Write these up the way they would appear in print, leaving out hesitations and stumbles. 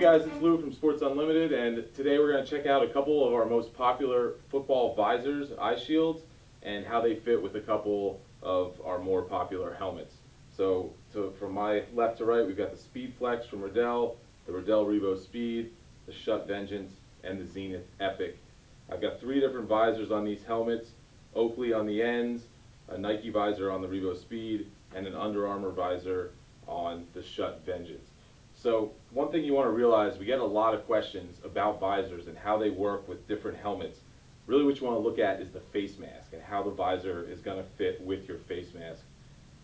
guys, it's Lou from Sports Unlimited, and today we're going to check out a couple of our most popular football visors, eye shields, and how they fit with a couple of our more popular helmets. So from my left to right, we've got the Speedflex from Riddell, the Riddell Revo Speed, the Schutt Vengeance, and the Zenith Epic. I've got three different visors on these helmets, Oakley on the ends, a Nike visor on the Revo Speed, and an Under Armour visor on the Schutt Vengeance. So one thing you want to realize, we get a lot of questions about visors and how they work with different helmets. Really what you want to look at is the face mask and how the visor is going to fit with your face mask.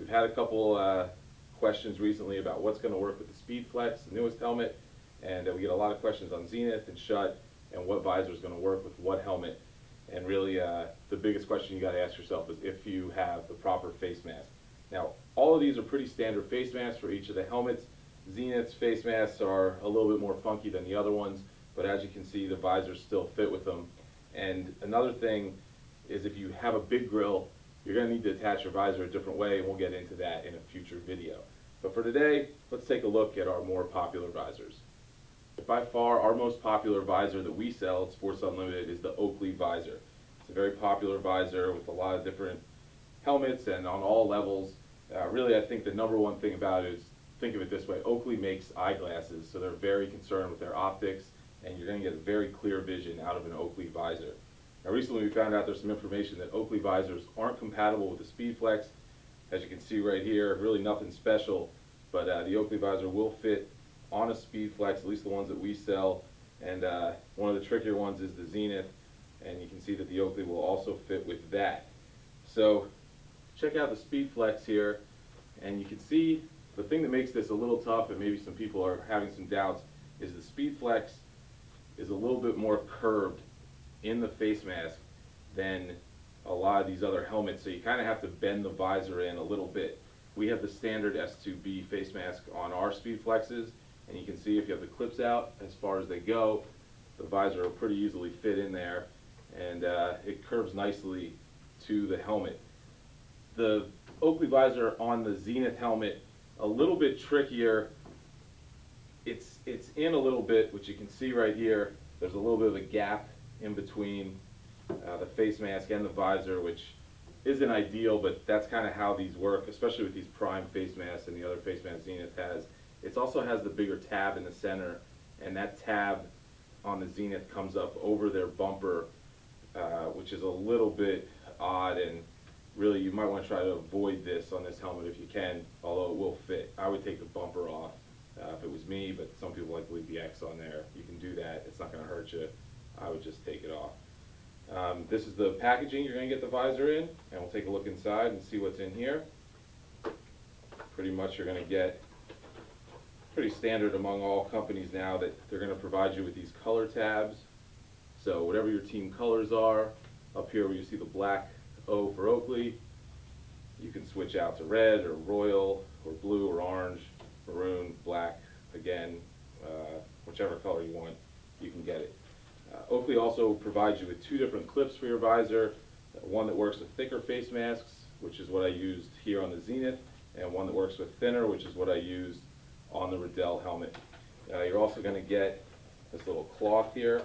We've had a couple questions recently about what's going to work with the Speedflex, the newest helmet, and we get a lot of questions on Zenith and Schutt and what visor is going to work with what helmet. And really the biggest question you got to ask yourself is if you have the proper face mask. Now all of these are pretty standard face masks for each of the helmets. Zenith's face masks are a little bit more funky than the other ones, but as you can see, the visors still fit with them. And another thing is if you have a big grill, you're going to need to attach your visor a different way, and we'll get into that in a future video. But for today, let's take a look at our more popular visors. By far, our most popular visor that we sell at Sports Unlimited is the Oakley visor. It's a very popular visor with a lot of different helmets and on all levels. Really, I think the number one thing about it is, think of it this way, Oakley makes eyeglasses, so they're very concerned with their optics, and you're going to get a very clear vision out of an Oakley visor. Now recently we found out there's some information that Oakley visors aren't compatible with the Speedflex. As you can see right here, really nothing special, but the Oakley visor will fit on a Speedflex, at least the ones that we sell, and one of the trickier ones is the Zenith, and you can see that the Oakley will also fit with that. So check out the Speedflex here, and you can see the thing that makes this a little tough, and maybe some people are having some doubts, is the Speedflex is a little bit more curved in the face mask than a lot of these other helmets, so you kind of have to bend the visor in a little bit. We have the standard S2B face mask on our Speedflexes, and you can see if you have the clips out as far as they go, the visor will pretty easily fit in there, and it curves nicely to the helmet. The Oakley visor on the Zenith helmet, a little bit trickier. It's in a little bit, which you can see right here. There's a little bit of a gap in between the face mask and the visor, which isn't ideal, but that's kind of how these work, especially with these prime face masks and the other face mask Zenith has. It also has the bigger tab in the center, and that tab on the Zenith comes up over their bumper, which is a little bit odd, and really, you might want to try to avoid this on this helmet if you can, although it will fit. I would take the bumper off if it was me, but some people like to leave the X on there. You can do that. It's not going to hurt you. I would just take it off. This is the packaging you're going to get the visor in, and we'll take a look inside and see what's in here. Pretty much you're going to get pretty standard among all companies now that they're going to provide you with these color tabs. So whatever your team colors are, up here where you see the black O for Oakley, you can switch out to red or royal or blue or orange, maroon, black, again, whichever color you want, you can get it. Oakley also provides you with two different clips for your visor, one that works with thicker face masks, which is what I used here on the Zenith, and one that works with thinner, which is what I used on the Riddell helmet. You're also going to get this little cloth here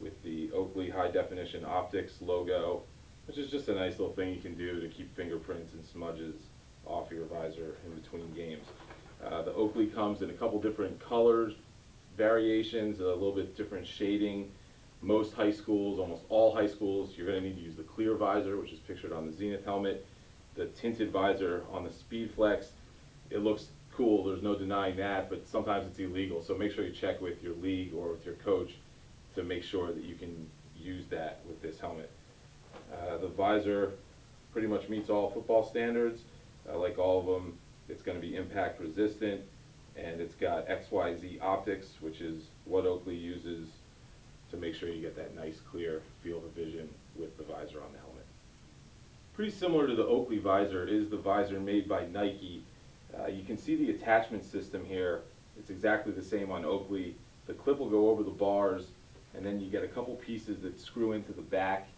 with the Oakley High Definition Optics logo, which is just a nice little thing you can do to keep fingerprints and smudges off your visor in between games. The Oakley comes in a couple different colors, variations, a little bit different shading. Most high schools, almost all high schools, you're going to need to use the clear visor, which is pictured on the Zenith helmet, the tinted visor on the Speedflex. It looks cool, there's no denying that, but sometimes it's illegal, so make sure you check with your league or with your coach to make sure that you can use that with this helmet. The visor pretty much meets all football standards. Like all of them, it's going to be impact resistant, and it's got XYZ optics, which is what Oakley uses to make sure you get that nice clear field of vision with the visor on the helmet. Pretty similar to the Oakley visor is the visor made by Nike. You can see the attachment system here. It's exactly the same on Oakley. The clip will go over the bars, and then you get a couple pieces that screw into the back,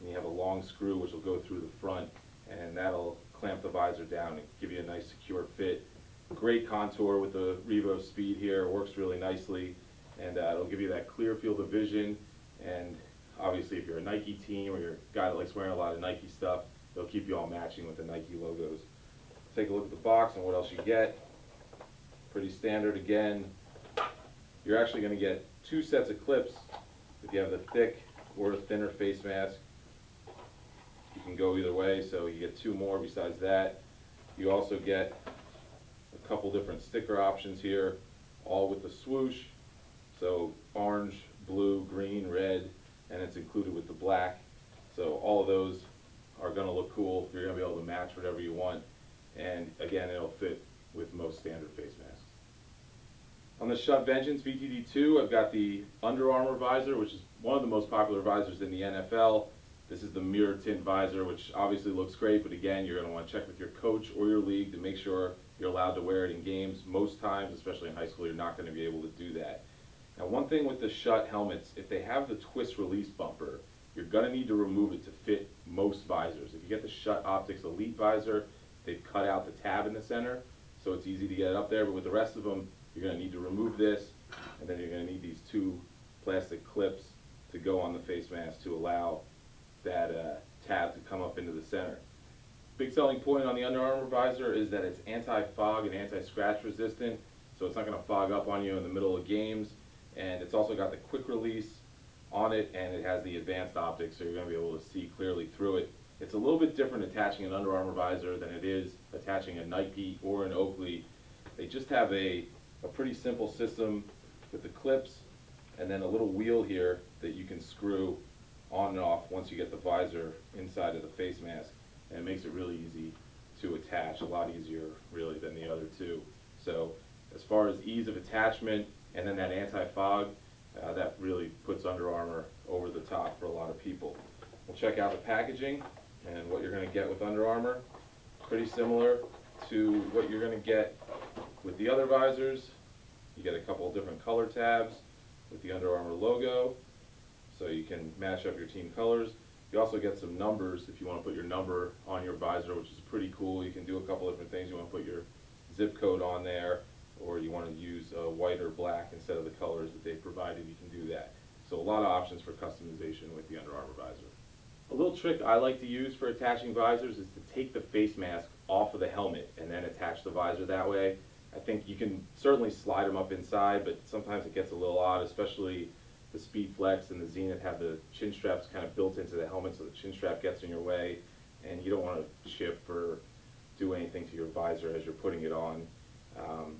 and you have a long screw which will go through the front, and that'll clamp the visor down and give you a nice secure fit. great contour with the Revo Speed here. It works really nicely, and it'll give you that clear field of vision. And obviously, if you're a Nike team or you're a guy that likes wearing a lot of Nike stuff, it'll keep you all matching with the Nike logos. Take a look at the box and what else you get. Pretty standard again. You're actually going to get two sets of clips. If you have the thick or the thinner face mask, you can go either way, so you get two more besides that. You also get a couple different sticker options here, all with the swoosh. So orange, blue, green, red, and it's included with the black. So all of those are going to look cool. You're going to be able to match whatever you want. And again, it'll fit with most standard face masks. On the Schutt Vengeance VTD2, I've got the Under Armour visor, which is one of the most popular visors in the NFL. This is the mirror tint visor, which obviously looks great, but again, you're going to want to check with your coach or your league to make sure you're allowed to wear it in games. Most times, especially in high school, you're not going to be able to do that. Now, one thing with the Schutt helmets, if they have the twist release bumper, you're going to need to remove it to fit most visors. If you get the Schutt Optics Elite visor, they've cut out the tab in the center, so it's easy to get it up there, but with the rest of them, you're going to need to remove this, and then you're going to need these two plastic clips to go on the face mask to allow that tab to come up into the center. Big selling point on the Under Armour visor is that it's anti-fog and anti-scratch resistant, so it's not going to fog up on you in the middle of games, and it's also got the quick release on it, and it has the advanced optics, so you're going to be able to see clearly through it. It's a little bit different attaching an Under Armour visor than it is attaching a Nike or an Oakley. They just have a pretty simple system with the clips and then a little wheel here that you can screw on and off once you get the visor inside of the face mask, and it makes it really easy to attach, a lot easier really than the other two. So as far as ease of attachment and then that anti-fog, that really puts Under Armour over the top for a lot of people. We'll check out the packaging and what you're going to get with Under Armour. Pretty similar to what you're going to get with the other visors. You get a couple of different color tabs with the Under Armour logo, so you can match up your team colors. You also get some numbers if you want to put your number on your visor, which is pretty cool. You can do a couple different things. You want to put your zip code on there, or you want to use white or black instead of the colors that they provided, you can do that. So a lot of options for customization with the Under Armour visor. A little trick I like to use for attaching visors is to take the face mask off of the helmet and then attach the visor that way. I think you can certainly slide them up inside, but sometimes it gets a little odd, especially the Speedflex and the Zenith have the chin straps kind of built into the helmet, so the chin strap gets in your way, and you don't want to chip or do anything to your visor as you're putting it on.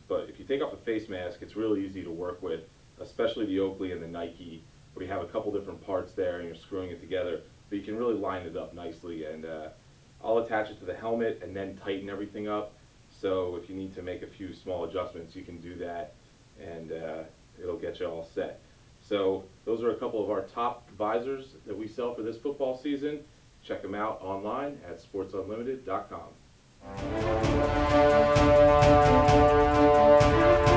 But if you take off the face mask, it's really easy to work with, especially the Oakley and the Nike, where you have a couple different parts there and you're screwing it together. But you can really line it up nicely, and I'll attach it to the helmet and then tighten everything up. So if you need to make a few small adjustments, you can do that, and it'll get you all set. So those are a couple of our top visors that we sell for this football season. Check them out online at sportsunlimited.com.